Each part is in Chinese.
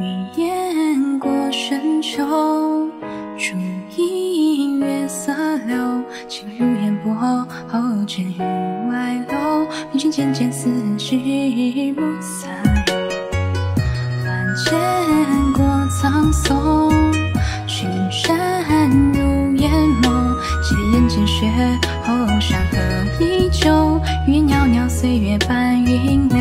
雨淹过深秋，竹影月色流，轻如烟波，后见云外楼。凭君渐渐思绪暮色幽，乱剑过苍松，群山如眼眸。斜眼见雪后，山河依旧，余烟袅袅，岁月伴云流。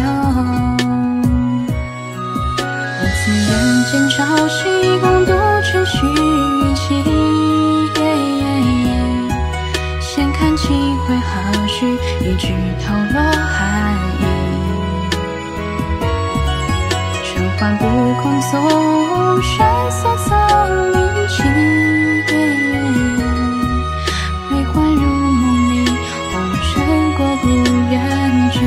自人间朝夕，共度春去雨季。闲看几回好续，一举透露寒意。春欢不空送，山色早明起。悲欢入梦里，红尘过不染指。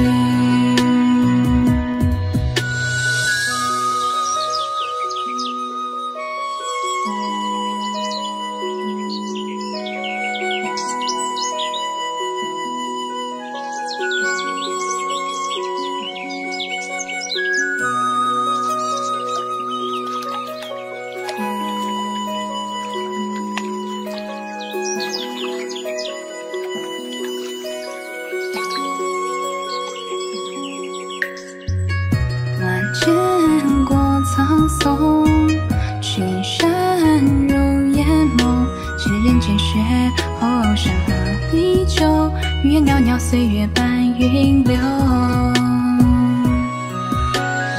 见过苍松，群山如眼眸。只人间雪后，山河依旧。余烟袅袅，岁月伴云流。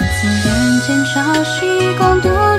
自人间朝夕，共度。